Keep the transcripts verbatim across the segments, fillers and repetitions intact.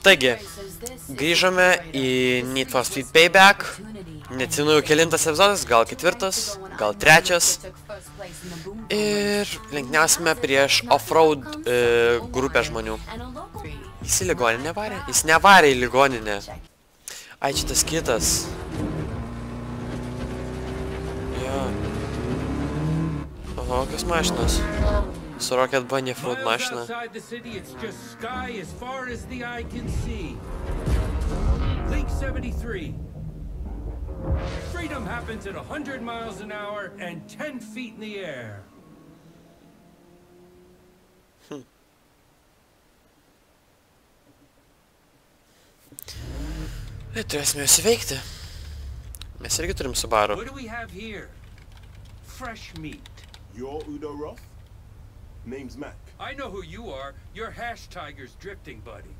Taigi, grįžome į Need for Speed Payback. Neatsimenu jau kelintas epizodas, gal ketvirtas, gal trečias. Ir lenkniausime prieš off-road e, grupę žmonių. Jis į ligoninę varė? Jis nevarė į ligoninę. Ai, čia tas kitas. Jo. Oho, kas mašinas? Su Rocket Bunny Fruit mašina. Link seventy-three. Freedom happens at one hundred miles an hour and ten feet in the air. Hm. Tai turėsime juos įveikti. Mes irgi turim Subaru. What do we have here? Fresh meat. You're Udo Ross? Name's Mac. I know who you are. You're Hash Tiger's drifting buddy.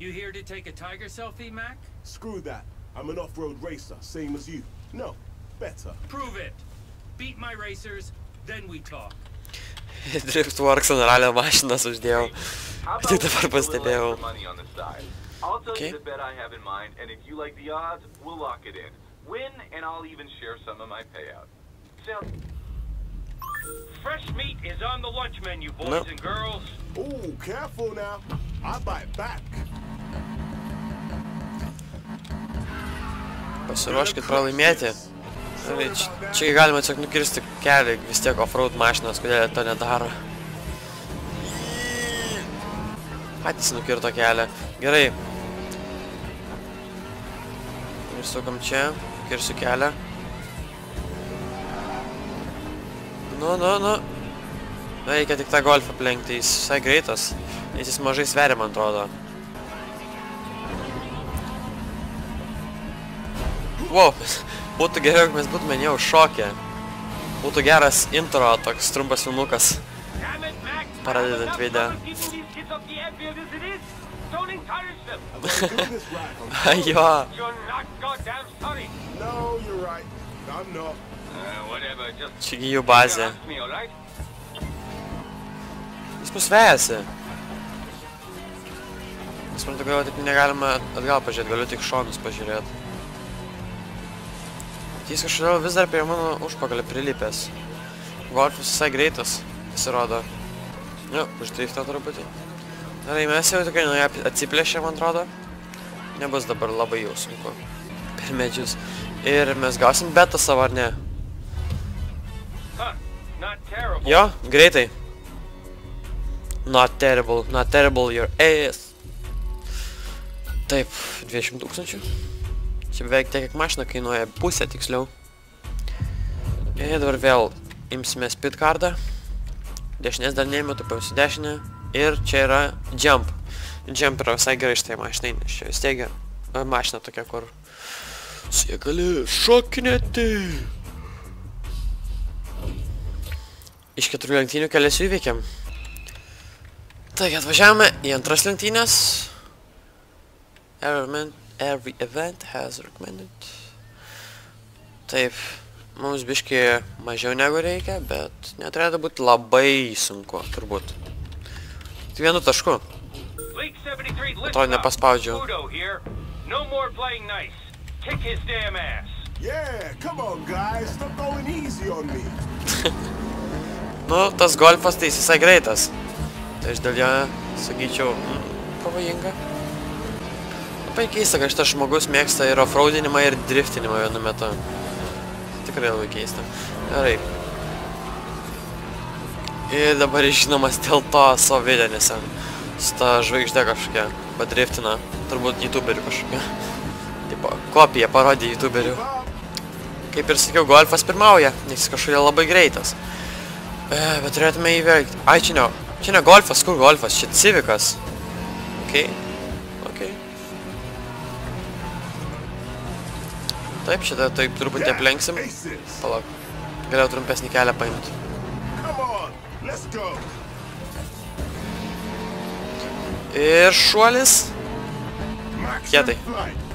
You here to take a tiger selfie, Mac? Screw that. I'm an off-road racer, same as you. No, better. Prove it. Beat my racers, then we talk. Drift works on ralio mašinas uždėjau. Tik dabar pastebėjau. I'll tell you the bet I have in mind, and if you like the odds, we'll lock it in. Win, and I'll even share some of my payout. Sounds... Fresh meat is on the lunch menu, boys no. and girls. Ooh, careful now. I bite back. Pasiruoškit pralaimėti. Čia, čia galima tiesiog nukirsti kelią, vis tiek off-road mašinos, kodėl to nedaro. Patys nukirto kelią. Gerai. Ir sukam čia, kirsiu kelią. Nu, nu, nu. Reikia tik tą golfą aplenkti, jis visai greitas. Jis jis mažai sveria, man atrodo. Wow, būtų geriau, jeigu mes būtume jau šokę. Būtų geras intro, toks trumpas filmukas. Paradedant video. Jo. Čiagi jų bazė. Jis mus vejasi. Jis man tokio, taip negalima atgal pažiūrėti, galiu tik šonus pažiūrėti. Jis kažkodėl vis dar prie mano užpagalį prilipęs. Golfas visai greitas, pasirodo. Nu, uždrifto truputį. Gerai, mes jau tikrai nuo atsiplėšėm, man atrodo. Nebus dabar labai jau sunku. Per medžius. Ir mes gausim betą savo, ar ne? Jo, greitai. Not terrible, not terrible, your ass. Taip, dvidešimt tūkstančių. Čia beveik tiek, kiek mašina kainuoja, pusę tiksliau. Ir dabar vėl imsime speed kardą. Dešinės dar neėmė, tu paimsi dešinę. Ir čia yra jump. Jump yra visai gerai šitai mašinai, nes čia vis tiek mašina tokia, kur jie gali šokinėti. Iš keturių lenktynių kelias įveikiam. Taigi atvažiavome į antras lenktynės. Everman. Every event has recommended. Taip, mums biški mažiau negu reikia, bet neturėtų būti labai sunku, turbūt. Tik vienu tašku. Atrodo, nepaspaudžiau. Nu, tas golfas tai jis visai greitas. Tai aš dėl jo, sakyčiau, pavojinga. Labai keista, kad šitas žmogus mėgsta ir offroadinimą, ir driftinimą vienu metu. Tikrai labai keista. Gerai. Ir dabar žinomas dėl to savo video, nes su ta žvaigždė kažkokia padriftina. Turbūt youtuberių kažkokia. Tipo, kopija parodė youtuberių. Kaip ir sakiau, golfas pirmauja, nes jis kažkokia labai greitas. Bet turėtume įveikti. Ai, čia ne, čia ne golfas, kur golfas? Čia civikas. Okei. Taip, šitą taip truputį aplenksim. Palauk, galėjau trumpesnį kelią paimti. Ir šuolis. Kietai.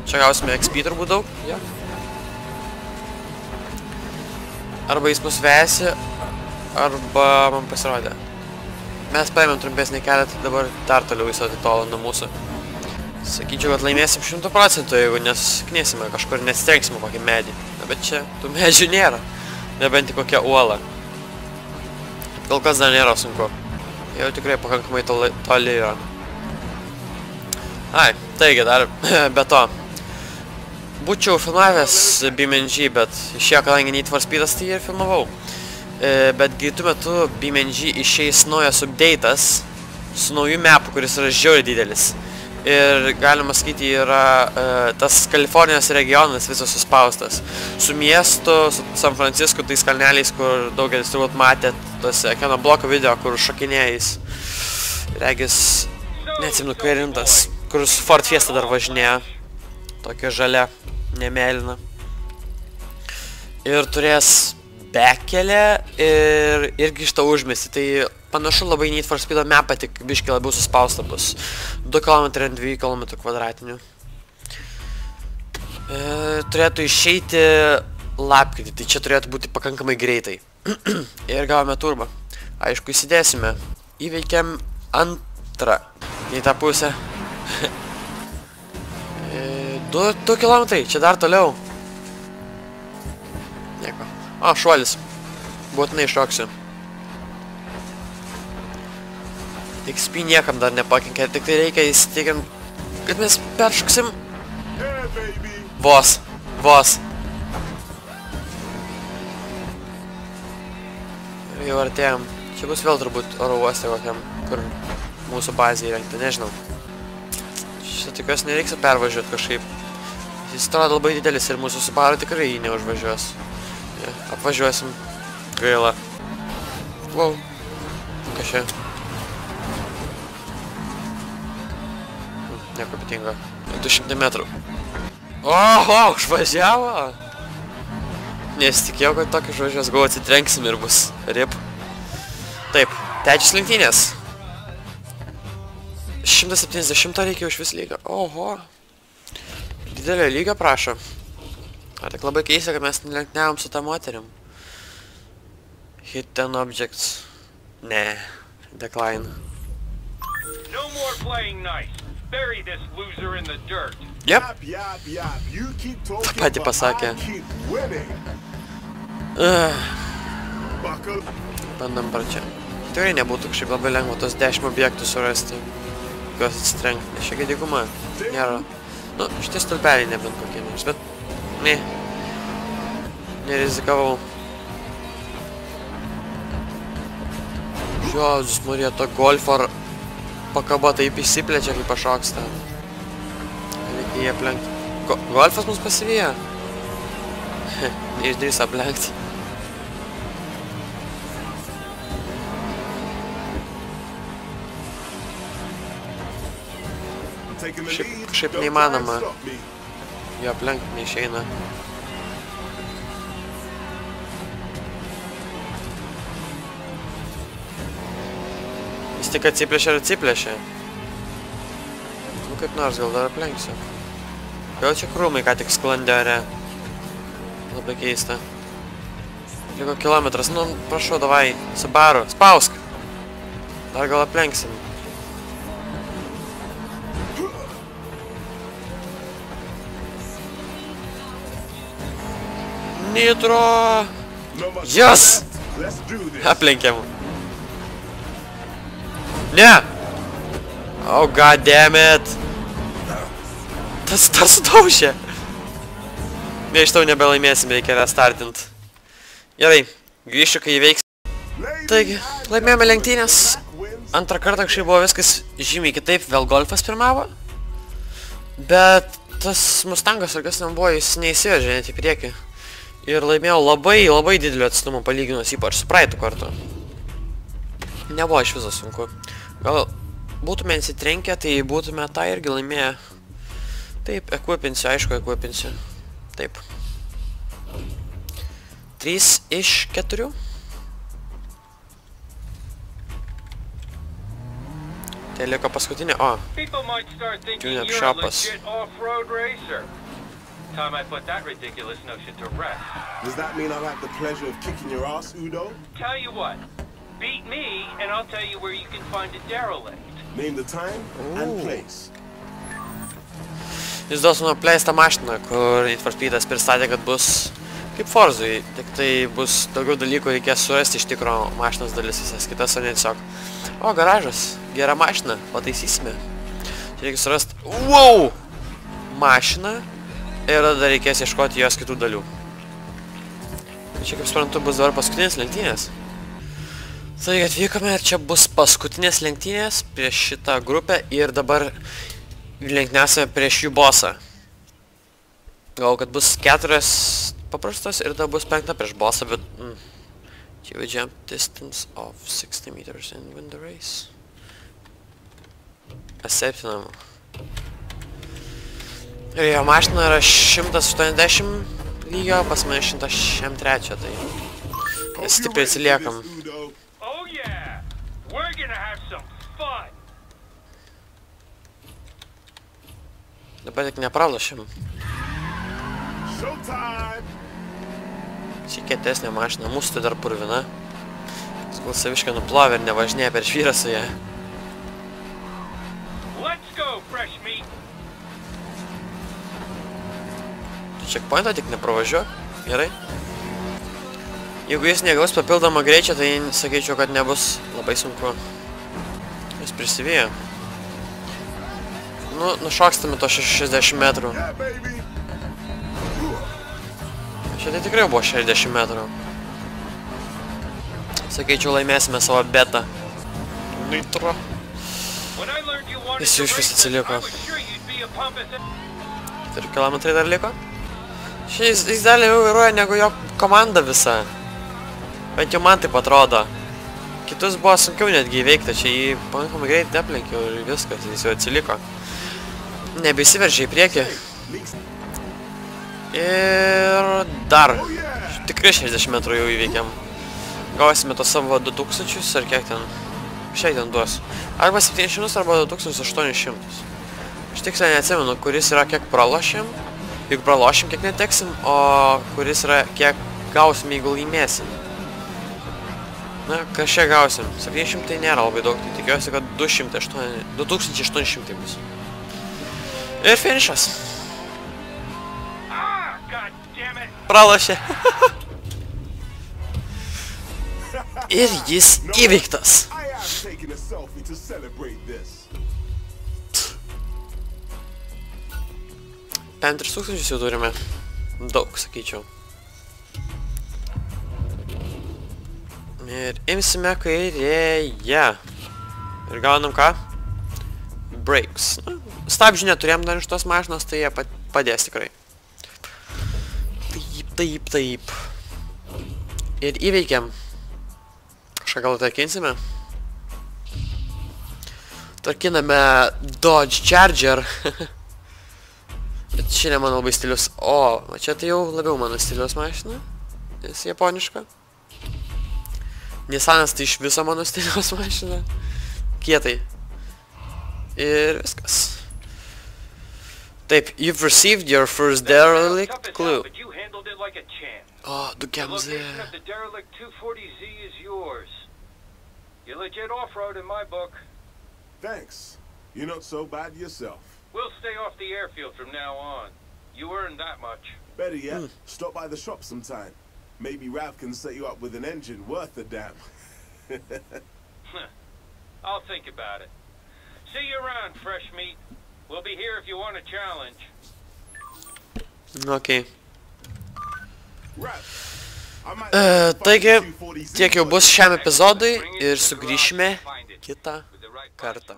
Čia gausime X P turbūt daug. Ja. Arba jis mus vejasi, arba man pasirodė. Mes paėmėm trumpesnį kelią, tai dabar dar toliau jis atitolo nuo mūsų. Sakyčiau, kad laimėsim šimtu procentų, jeigu nesknėsime kažkur, nestengsime kokį medį. Na, bet čia tų medžių nėra. Nebent į kokią uolą. Gal kas dar nėra sunku. Jau tikrai pakankamai toli yra. Ai, taigi dar be to. Būčiau filmavęs B M N G, bet išėjo, kadangi Need for Speedas, tai ir filmavau. Bet greitų metu B M N G išeis naujas update'as su nauju mapu, kuris yra žiauriai didelis. Ir galima sakyti, yra e, tas Kalifornijos regionas visas suspaustas. Su miestu, su San Francisco, tais kalneliais, kur daugelis turbūt matėt, tuose Keno Bloko video, kur šokinėjais. Regis, neatsiminu, kai rimtas, kur su Fort Fiesta dar važinėjo. Tokia žalia, nemėlyna. Ir turės bekelę ir irgi šitą užmestį. Tai panašu labai Need for Speedo mapą, tik biškai labiau suspausta bus. du kilometrai ant dviejų kilometrų kvadratinių. E, turėtų išeiti lapkritį, tai čia turėtų būti pakankamai greitai. Ir gavome turbą. Aišku, įsidėsime. Įveikiam antrą. Į tą pusę. du kilometrai, čia dar toliau. Nieko. O, šuolis. Būtinai iššoksiu. X P niekam dar nepakenkė, tik tai reikia įsitikinti, kad mes peršoksim. Vos, vos. Ir jau artėjom. Čia bus vėl turbūt oro uoste kokiam, kur mūsų bazė įrengta, nežinau. Šitą tikiuosi nereiks pervažiuoti kažkaip. Jis atrodo labai didelis ir mūsų Subaru tikrai jį neužvažiuos. Ja, apvažiuosim. Gaila. Wow. Kažia. Nieko ypatingo. du šimtai metrų. Oho, užvažiavo! Nesitikėjau, kad tokį užvažiuos, gal atsitrenksim ir bus rip. Taip, trečios lenktynės. šimtas septyniasdešimt reikia už vis lygą. Oho. Didelio lygio prašo. Ar tik labai keista, kad mes lenktyniavom su tą moterim. Hit and objects. Ne. Decline. No more playing nice. Bury this loser in the dirt. Yep. Ta pati pasakė. Bandam barčią. Tikrai nebūtų kažkaip labai lengva tos dešimt objektų surasti, juos atsitrenkti. Šiaip dykuma nėra. Nu, šitie stulpeliai nebent kokie nors, bet ne. Nerizikavau. Jėzus Marija, to golfo ar pakaba taip įsiplečia, kaip pašoks ten. Reikia jį aplenkti. Go golfas mums pasivyja? Neišdrįs aplenkti. Šiaip, šiaip neįmanoma. Jo aplenkti neišeina. Tik atsiplėšė ir atsiplėšė. Nu kaip nors, gal dar aplenksiu. Jau čia krūmai ką tik sklandė ore. Labai keista. Liko kilometras. Nu, prašau, davai, Subaru, spausk. Dar gal aplenksim. Nitro! Yes! Aplenkėm. Ne! Oh god damn it! Tas tas daužė! Ne, iš tau nebelaimėsim, reikia restartint. Gerai, grįšiu, kai įveiks. Taigi, laimėjome lenktynės. Antrą kartą kažkaip buvo viskas žymiai kitaip, vėl golfas pirmavo. Bet tas Mustangas ar kas ten buvo, jis neįsivežė net į priekį. Ir laimėjau labai, labai didelį atstumą palyginus, ypač su praeitų kartu. Nebuvo iš viso sunku. Gal būtume įsitrenkę, tai būtume tą irgi laimėję. Taip, ekvipinsiu, aišku, ekvipinsiu. Taip. trys iš keturių. Tai lieko paskutinė, o. Tune-up shopas. Time I put that ridiculous notion to rest. Does that mean I've had the pleasure of kicking your ass, Udo? Tell you what. Beat me, and I'll tell you where you can find a derelict. Name the time and place. jis duos man apleistą mašiną, kur Need for Speed'as pristatė, kad bus kaip Forzui, tik tai bus daugiau dalykų, reikės surasti iš tikro mašinos dalis visas kitas, o ne tiesiog. O, garažas, gera mašina, pataisysime. Čia reikia surasti, wow, mašiną ir tada reikės ieškoti jos kitų dalių. Čia, kaip suprantu, bus dabar paskutinės lenktynės. Taigi atvykome ir čia bus paskutinės lenktynės prieš šitą grupę ir dabar lenktyniausime prieš jų bosą. Galvau, kad bus keturios paprastos ir tada bus penkta prieš bosą, bet... Čia jau jump distance of sixty meters and win the race. Acceptinam. Ir jo mašina yra šimtas aštuoniasdešimt lygio, pas mane šimtas šešiasdešimt trečią, tai stipriai atsiliekam. Dabar tik nepralašim. Šikietesnė mašina, mūsų tai dar purvina. Gal saviškai nuplovė ir nevažinėja per švyrą su ją. Tu checkpoint'o tik nepravažiuok, gerai. Jeigu jis negaus papildomą greičio, tai sakyčiau, kad nebus labai sunku. Jis prisivijo. Nu, nušokstame to šešiasdešimt metrų. Šitai tikrai buvo šešiasdešimt metrų. Sakyčiau, laimėsime savo betą. Nitro. Jis iš vis atsiliko. keturi kilometrai dar liko. Šiais jis dar jau vairuoja negu jo komanda visa. Bet jau man taip atrodo. Kitus buvo sunkiau netgi įveikti, čia jį pakankamai greit neplenkiau ir viskas, jis jau atsiliko. Nebesiveržė į priekį. Ir dar, tikrai šešiasdešimt metrų jau įveikiam. Gausime to savo du tūkstančius ar kiek ten, šiek ten duos. Arba septynis šimtus arba du tūkstančius aštuonis šimtus. Aš tiksliai neatsimenu, kuris yra kiek pralošim, juk pralošim kiek neteksim, o kuris yra kiek gausim, jeigu laimėsim. Na, kažkiek gausim. septyni šimtai tai nėra labai daug, tai tikiuosi, kad du tūkstančiai aštuoni šimtai bus. Ir finišas. Pralošė. Ir jis įveiktas. penki tūkstančiai jau turime. Daug, sakyčiau. Ir imsime kairėje. Ir gaunam ką? Brakes. Stabžių neturėjom dar iš tos mašinos, tai jie padės tikrai. Taip, taip, taip. Ir įveikiam. Kažką gal tarkinsime? Tarkiname Dodge Charger. Bet šiandien man labai stilius. O, čia tai jau labiau mano stilius mašina. Jis japoniška. Nissanas tai iš viso mano stiliaus mašina. Kietai. Ir viskas. Taip, you've received your first derelict clue. O, du gemzė. Hmm. Maybe Rav can set you up with an engine worth a damn. I'll think about it. See you around, fresh meat. We'll be here if you want a challenge. Okay. Uh, taigi, tiek jau bus šiam epizodui ir sugrįšime kitą kartą.